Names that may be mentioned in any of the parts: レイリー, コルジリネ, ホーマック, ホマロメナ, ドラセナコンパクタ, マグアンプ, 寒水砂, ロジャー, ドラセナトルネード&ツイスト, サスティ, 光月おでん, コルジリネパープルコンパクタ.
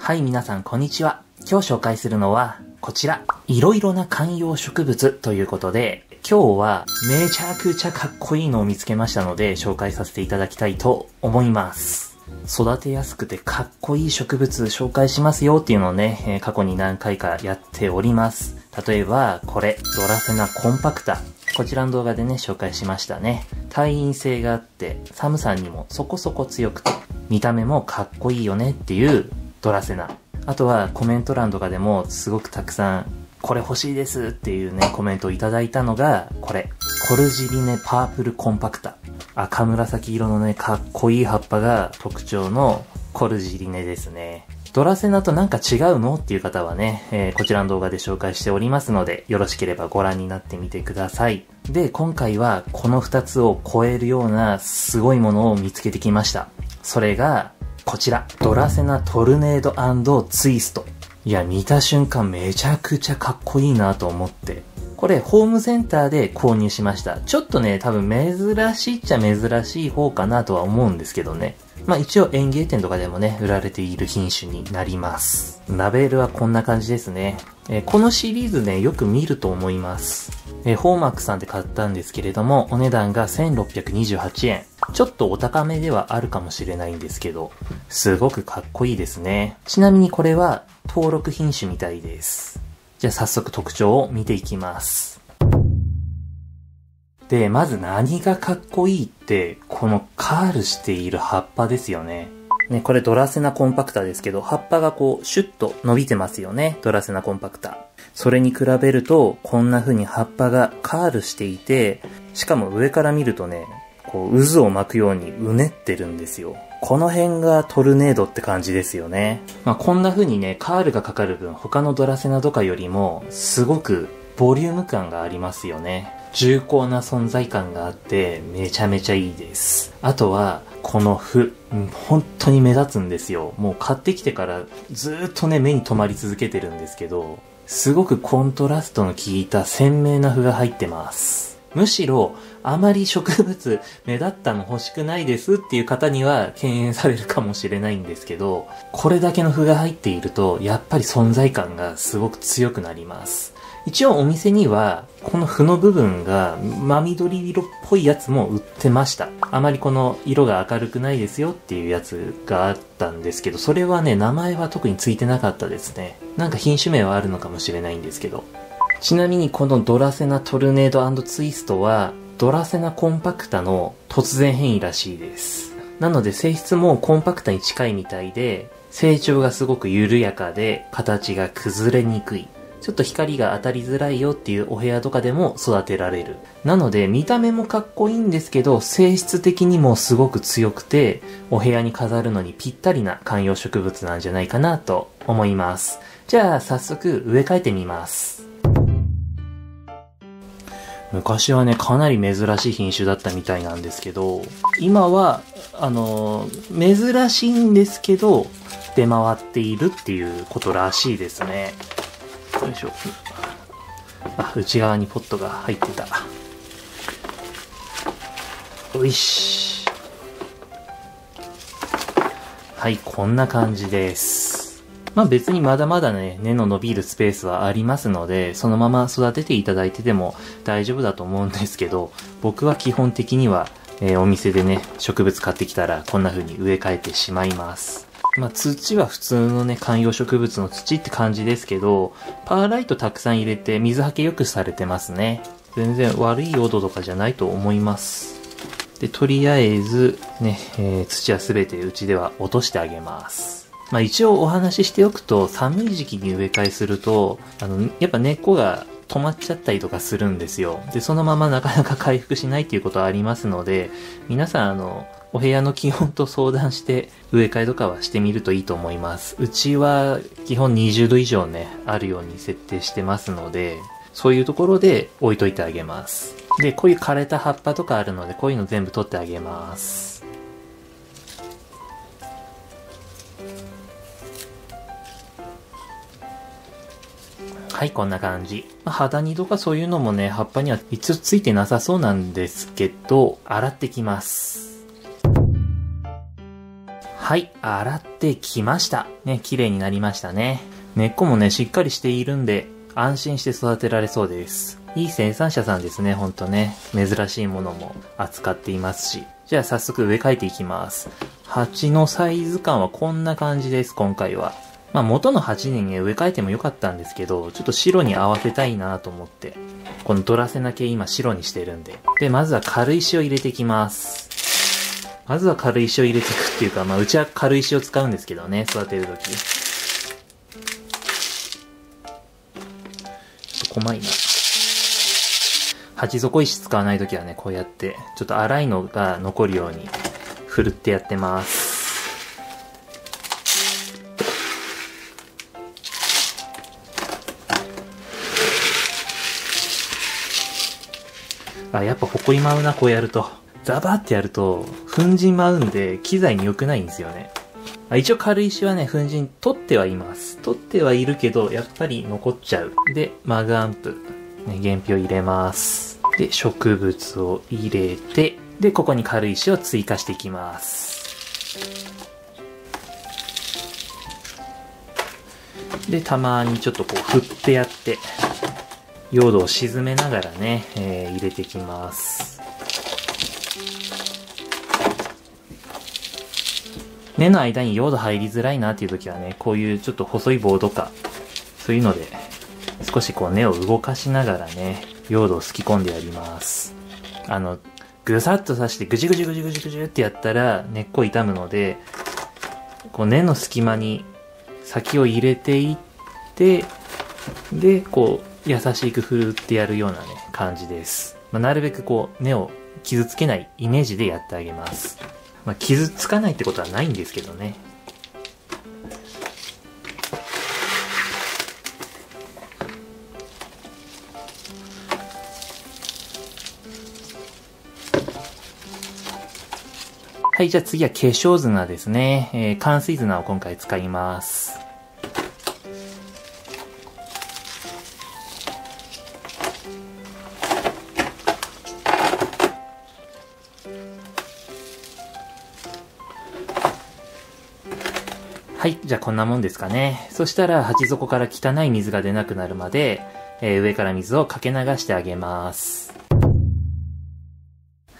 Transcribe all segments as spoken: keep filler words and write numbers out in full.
はい、皆さんこんにちは。今日紹介するのはこちら、いろいろな観葉植物ということで、今日はめちゃくちゃかっこいいのを見つけましたので紹介させていただきたいと思います。育てやすくてかっこいい植物紹介しますよっていうのをね、過去に何回かやっております。例えばこれ、ドラセナコンパクタ。こちらの動画でね、紹介しましたね。耐陰性があって、寒さにもそこそこ強くて、見た目もかっこいいよねっていうドラセナ。あとはコメント欄とかでもすごくたくさん、これ欲しいですっていうね、コメントをいただいたのが、これ。コルジリネパープルコンパクタ。赤紫色のね、かっこいい葉っぱが特徴のコルジリネですね。ドラセナとなんか違うのっていう方はね、えー、こちらの動画で紹介しておりますので、よろしければご覧になってみてください。で、今回はこのふたつを超えるようなすごいものを見つけてきました。それが、こちら。ドラセナトルネード&ツイスト。いや、見た瞬間めちゃくちゃかっこいいなと思って。これ、ホームセンターで購入しました。ちょっとね、多分珍しいっちゃ珍しい方かなとは思うんですけどね。まあ一応園芸店とかでもね、売られている品種になります。ラベルはこんな感じですね。えー、このシリーズね、よく見ると思います。えー、ホーマックさんで買ったんですけれども、お値段がせんろっぴゃくにじゅうはちえん。ちょっとお高めではあるかもしれないんですけど、すごくかっこいいですね。ちなみにこれは登録品種みたいです。じゃあ早速特徴を見ていきます。で、まず何がかっこいいって、このカールしている葉っぱですよね。ね、これドラセナコンパクタですけど、葉っぱがこう、シュッと伸びてますよね。ドラセナコンパクタ。それに比べると、こんな風に葉っぱがカールしていて、しかも上から見るとね、こう、渦を巻くようにうねってるんですよ。この辺がトルネードって感じですよね。まあ、こんな風にね、カールがかかる分、他のドラセナとかよりも、すごくボリューム感がありますよね。重厚な存在感があって、めちゃめちゃいいです。あとは、この麩。本当に目立つんですよ。もう買ってきてからずーっとね、目に留まり続けてるんですけど、すごくコントラストの効いた鮮明な麩が入ってます。むしろ、あまり植物目立ったの欲しくないですっていう方には敬遠されるかもしれないんですけど、これだけの麩が入っていると、やっぱり存在感がすごく強くなります。一応お店には、この麩の部分が真緑色っぽいやつも売ってました。あまりこの色が明るくないですよっていうやつがあったんですけど、それはね、名前は特についてなかったですね。なんか品種名はあるのかもしれないんですけど。ちなみにこのドラセナトルネード&ツイストはドラセナコンパクタの突然変異らしいです。なので性質もコンパクタに近いみたいで、成長がすごく緩やかで形が崩れにくい。ちょっと光が当たりづらいよっていうお部屋とかでも育てられる。なので見た目もかっこいいんですけど、性質的にもすごく強くて、お部屋に飾るのにぴったりな観葉植物なんじゃないかなと思います。じゃあ早速植え替えてみます。昔はね、かなり珍しい品種だったみたいなんですけど、今は、あの、珍しいんですけど、出回っているっていうことらしいですね。よいしょ。あ、内側にポットが入ってた。よいし。はい、こんな感じです。まあ別にまだまだね、根の伸びるスペースはありますので、そのまま育てていただいてても大丈夫だと思うんですけど、僕は基本的には、えー、お店でね、植物買ってきたらこんな風に植え替えてしまいます。まあ土は普通のね、観葉植物の土って感じですけど、パーライトたくさん入れて水はけよくされてますね。全然悪い用土とかじゃないと思います。で、とりあえずね、えー、土はすべてうちでは落としてあげます。まあ一応お話ししておくと、寒い時期に植え替えすると、あの、やっぱ根っこが止まっちゃったりとかするんですよ。で、そのままなかなか回復しないっていうことはありますので、皆さんあの、お部屋の気温と相談して植え替えとかはしてみるといいと思います。うちは基本にじゅうど以上ね、あるように設定してますので、そういうところで置いといてあげます。で、こういう枯れた葉っぱとかあるので、こういうの全部取ってあげます。はい、こんな感じ。肌にとかそういうのもね、葉っぱには一応ついてなさそうなんですけど、洗ってきます。はい、洗ってきました。ね、綺麗になりましたね。根っこもね、しっかりしているんで、安心して育てられそうです。いい生産者さんですね、ほんとね。珍しいものも扱っていますし。じゃあ早速植え替えていきます。鉢のサイズ感はこんな感じです、今回は。まあ元の鉢にね、植え替えてもよかったんですけど、ちょっと白に合わせたいなと思って。このドラセナ系今白にしてるんで。で、まずは軽石を入れていきます。まずは軽石を入れていくっていうか、まあうちは軽石を使うんですけどね、育てるとき。ちょっと細いな。鉢底石使わないときはね、こうやって、ちょっと粗いのが残るように、ふるってやってます。あ、やっぱほこり舞うな、こうやると。ザバーってやると、粉塵舞うんで、機材に良くないんですよね。あ、一応軽石はね、粉塵取ってはいます。取ってはいるけど、やっぱり残っちゃう。で、マグアンプ。ね、原皮を入れます。で、植物を入れて、で、ここに軽石を追加していきます。で、たまにちょっとこう、振ってやって、用土を沈めながらね、えー、入れていきます。根の間に用土入りづらいなっていう時はね、こういうちょっと細い棒とか、そういうので、少しこう根を動かしながらね、用土をすき込んでやります。あの、ぐさっと刺してぐじゅぐじゅぐじゅぐじゅぐじゅってやったら根っこ傷むので、こう根の隙間に先を入れていって、で、こう優しく振るってやるようなね、感じです。まあ、なるべくこう根を傷つけないイメージでやってあげます。まあ、傷つかないってことはないんですけどね。はい、じゃあ次は化粧砂ですね。えー、寒水砂を今回使います。はい、じゃあこんなもんですかね。そしたら鉢底から汚い水が出なくなるまで、えー、上から水をかけ流してあげます。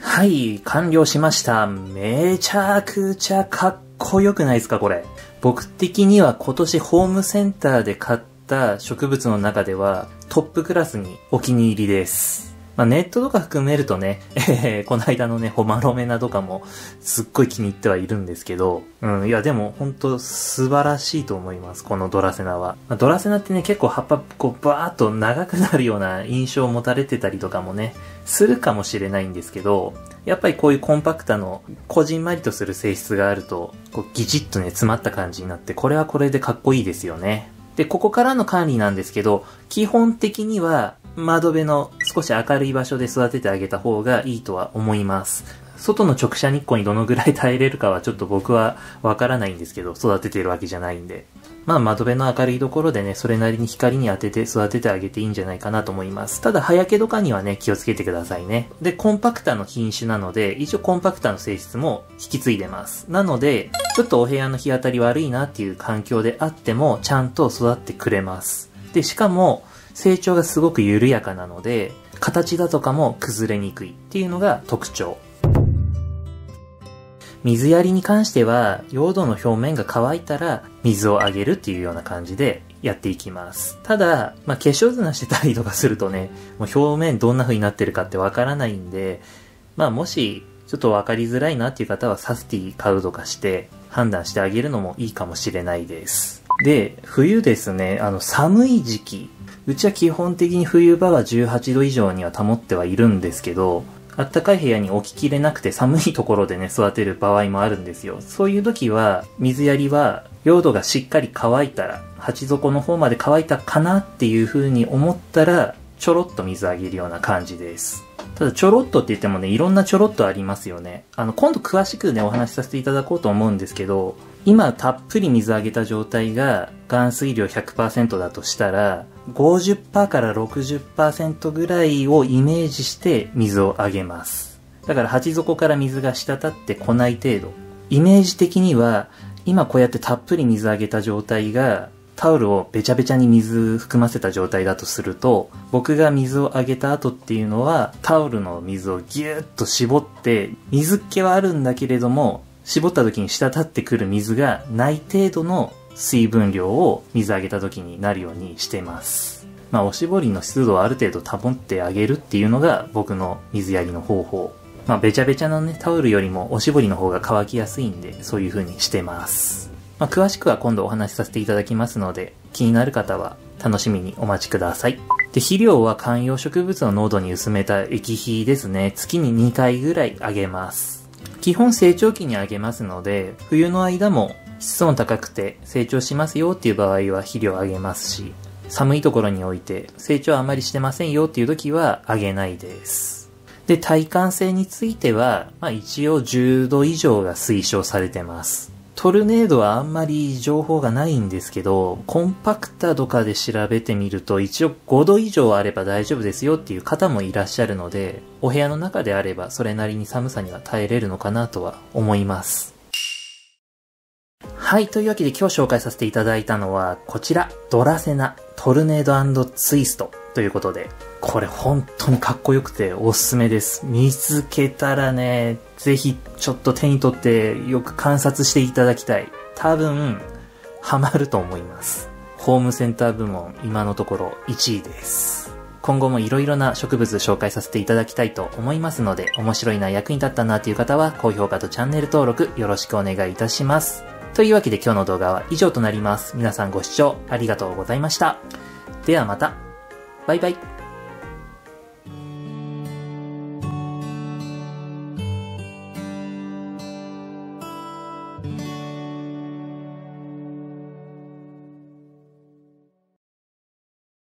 はい、完了しました。めちゃくちゃかっこよくないですか、これ。僕的には今年ホームセンターで買った植物の中ではトップクラスにお気に入りです。まあ、ネットとか含めるとね、えー、この間のね、ホマロメナとかもすっごい気に入ってはいるんですけど、うん、いやでもほんと素晴らしいと思います、このドラセナは。まあ、ドラセナってね、結構葉っぱこうバーっと長くなるような印象を持たれてたりとかもね、するかもしれないんですけど、やっぱりこういうコンパクタのこじんまりとする性質があると、こうギチッとね、詰まった感じになって、これはこれでかっこいいですよね。で、ここからの管理なんですけど、基本的には窓辺の少し明るい場所で育ててあげた方がいいとは思います。外の直射日光にどのぐらい耐えれるかはちょっと僕はわからないんですけど、育ててるわけじゃないんで。まあ窓辺の明るいところでね、それなりに光に当てて育ててあげていいんじゃないかなと思います。ただ、葉焼けとかにはね、気をつけてくださいね。で、コンパクタの品種なので、一応コンパクタの性質も引き継いでます。なので、ちょっとお部屋の日当たり悪いなっていう環境であっても、ちゃんと育ってくれます。で、しかも、成長がすごく緩やかなので、形だとかも崩れにくいっていうのが特徴。水やりに関しては、用土の表面が乾いたら、水をあげるっていうような感じでやっていきます。ただ、まあ、化粧砂してたりとかするとね、もう表面どんな風になってるかってわからないんで、まあ、もし、ちょっとわかりづらいなっていう方は、サスティ買うとかして、判断してあげるのもいいかもしれないです。で、冬ですね、あの、寒い時期。うちは基本的に冬場はじゅうはちど以上には保ってはいるんですけど、あったかい部屋に置ききれなくて寒いところでね、育てる場合もあるんですよ。そういう時は、水やりは、用土がしっかり乾いたら、鉢底の方まで乾いたかなっていう風に思ったら、ちょろっと水あげるような感じです。ただ、ちょろっとって言ってもね、いろんなちょろっとありますよね。あの、今度詳しくね、お話しさせていただこうと思うんですけど、今たっぷり水あげた状態が、含水量 ひゃくパーセント だとしたら、ごじゅっパーセント から ろくじゅっパーセント ぐらいをイメージして水をあげます。だから鉢底から水が滴ってこない程度。イメージ的には今こうやってたっぷり水あげた状態がタオルをべちゃべちゃに水含ませた状態だとすると、僕が水をあげた後っていうのはタオルの水をギューッと絞って、水っ気はあるんだけれども絞った時に滴ってくる水がない程度の水分量を水あげた時になるようにしてます。まあおしぼりの湿度をある程度保ってあげるっていうのが僕の水やりの方法。まあべちゃべちゃのねタオルよりもおしぼりの方が乾きやすいんで、そういう風にしてます。まあ詳しくは今度お話しさせていただきますので、気になる方は楽しみにお待ちください。で、肥料は観葉植物の濃度に薄めた液肥ですね。月ににかいぐらいあげます。基本成長期にあげますので、冬の間も室温高くて成長しますよっていう場合は肥料あげますし、寒いところにおいて成長あまりしてませんよっていう時はあげないです。で、耐寒性については、まあ、一応じゅうど以上が推奨されてます。トルネードはあんまり情報がないんですけど、コンパクタとかで調べてみると一応ごど以上あれば大丈夫ですよっていう方もいらっしゃるので、お部屋の中であればそれなりに寒さには耐えれるのかなとは思います。はい、というわけで今日紹介させていただいたのはこちら、ドラセナトルネード&ツイストということで、これ本当にかっこよくておすすめです。見つけたらね、ぜひちょっと手に取ってよく観察していただきたい。多分ハマると思います。ホームセンター部門今のところいちいです。今後もいろいろな植物紹介させていただきたいと思いますので、面白いな、役に立ったなという方は高評価とチャンネル登録よろしくお願いいたします。というわけで今日の動画は以上となります。皆さんご視聴ありがとうございました。ではまた。バイバイ。